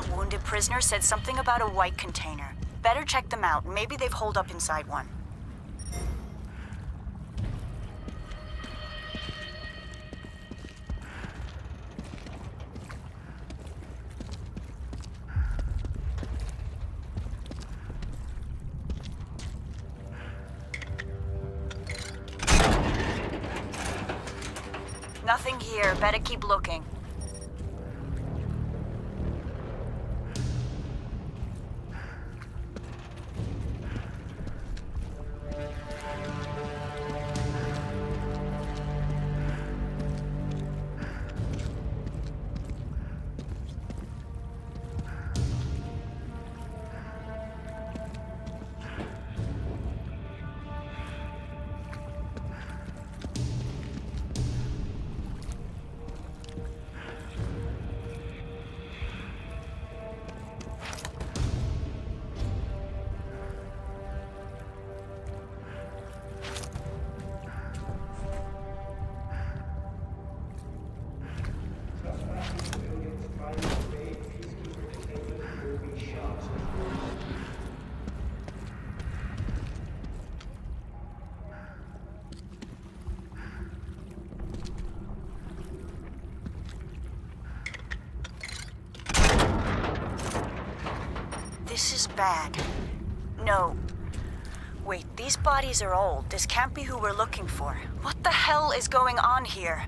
that wounded prisoner said something about a white container. Better check them out. Maybe they've holed up inside one. Nothing here. Better keep looking. This is bad. No. Wait, these bodies are old. This can't be who we're looking for. What the hell is going on here?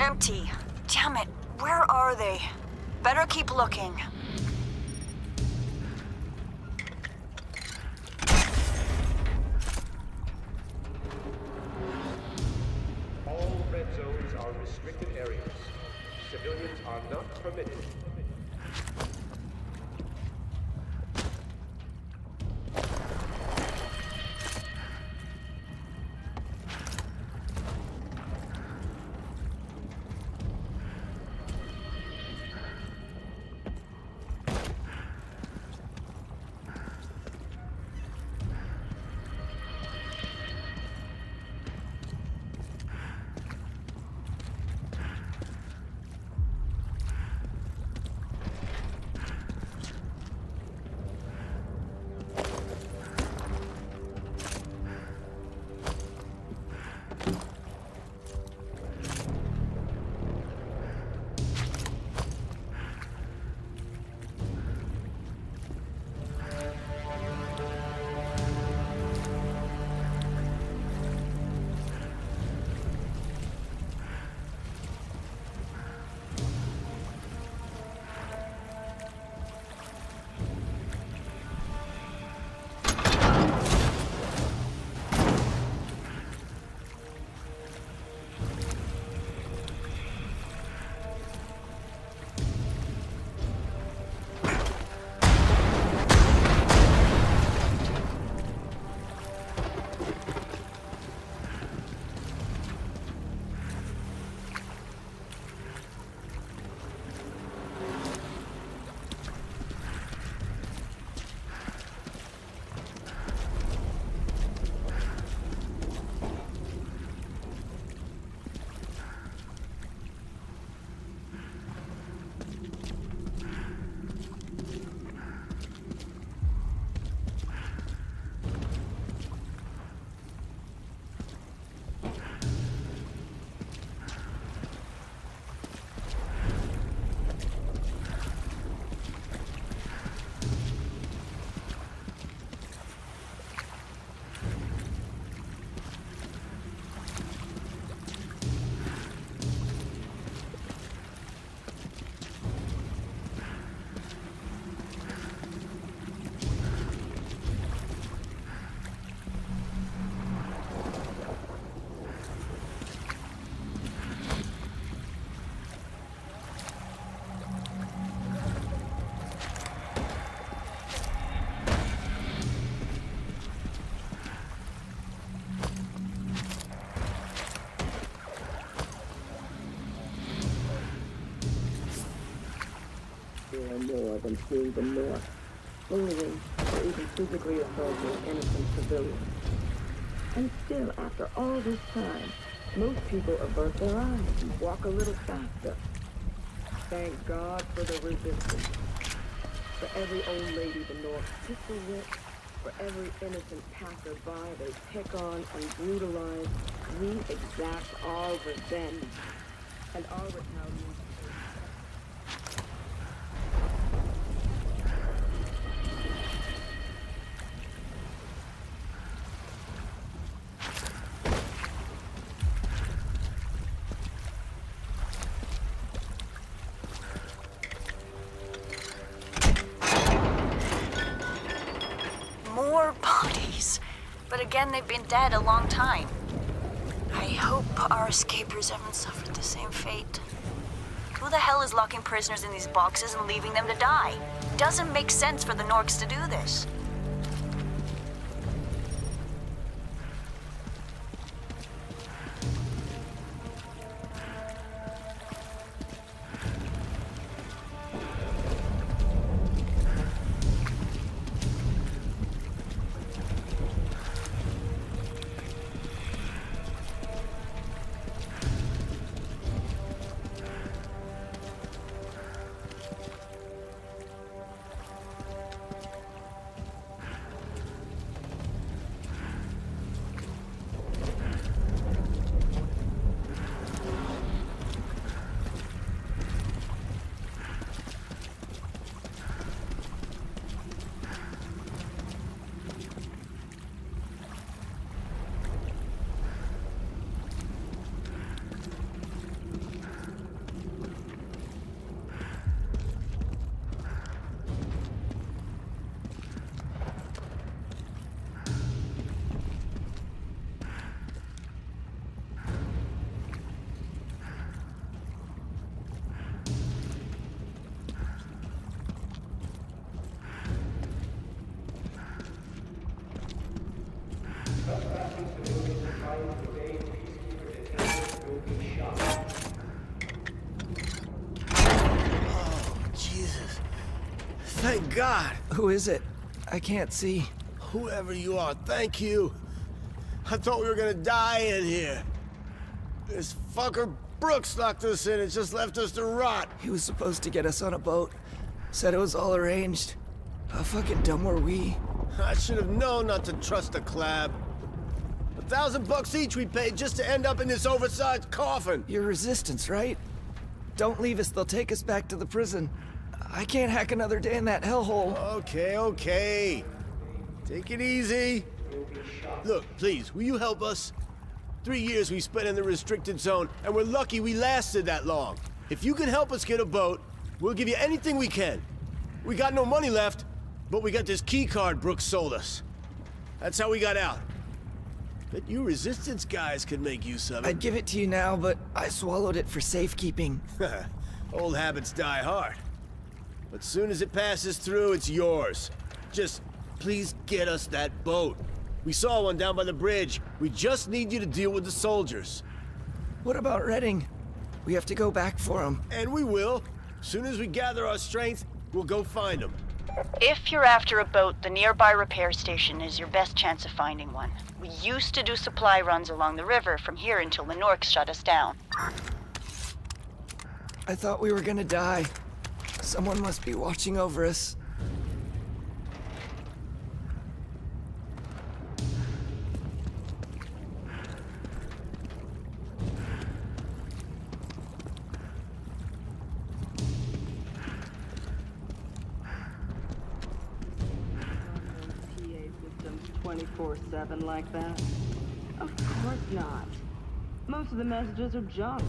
Empty. Damn it. Where are they? Better keep looking. All red zones are restricted areas. Civilians are not permitted. than 2 the North, bullying, or even physically assaulting innocent civilians. And still, after all this time, most people avert their eyes and walk a little faster. Thank God for the resistance. For every old lady the North pistol whips, for every innocent passerby they pick on and brutalize, we exact all revenge. And all retaliation. Again, they've been dead a long time. I hope our escapers haven't suffered the same fate. Who the hell is locking prisoners in these boxes and leaving them to die? Doesn't make sense for the Norks to do this. Thank God! Who is it? I can't see. Whoever you are, thank you! I thought we were gonna die in here. This fucker Brooks locked us in and just left us to rot. He was supposed to get us on a boat. Said it was all arranged. How fucking dumb were we? I should have known not to trust the Clab. $1,000 each we paid just to end up in this oversized coffin. Your resistance, right? Don't leave us, they'll take us back to the prison. I can't hack another day in that hellhole. Okay, okay. Take it easy. Look, please, will you help us? 3 years we spent in the restricted zone, and we're lucky we lasted that long. If you can help us get a boat, we'll give you anything we can. We got no money left, but we got this key card Brooks sold us. That's how we got out. But you resistance guys could make use of it. I'd give it to you now, but I swallowed it for safekeeping. Old habits die hard. But soon as it passes through, it's yours. Just please get us that boat. We saw one down by the bridge. We just need you to deal with the soldiers. What about Redding? We have to go back for him. And we will. Soon as we gather our strength, we'll go find him. If you're after a boat, the nearby repair station is your best chance of finding one. We used to do supply runs along the river from here until the Norks shut us down. I thought we were gonna die. Someone must be watching over us. PA systems 24/7 like that? Of course not. Most of the messages are junk.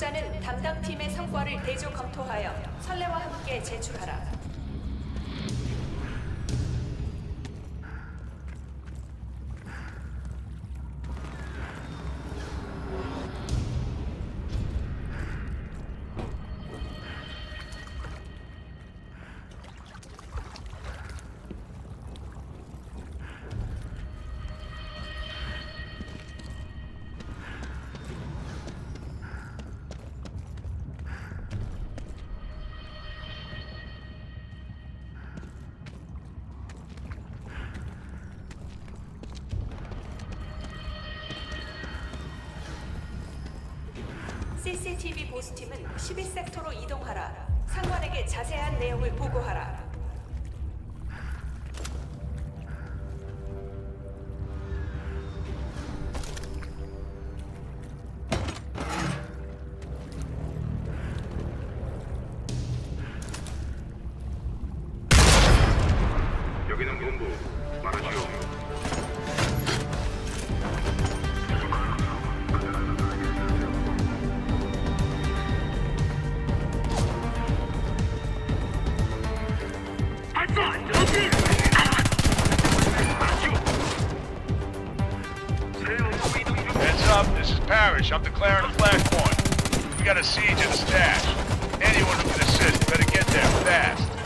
합격자는 담당팀의 성과를 대조 검토하여 선례와 함께 제출하라. CCTV 보수팀은 11섹터로 이동하라. 상관에게 자세한 내용을 보고하라. 여기는 본부. 말하시오. I'm declaring a flash point. We got a siege at the stash. Anyone who can assist better get there fast.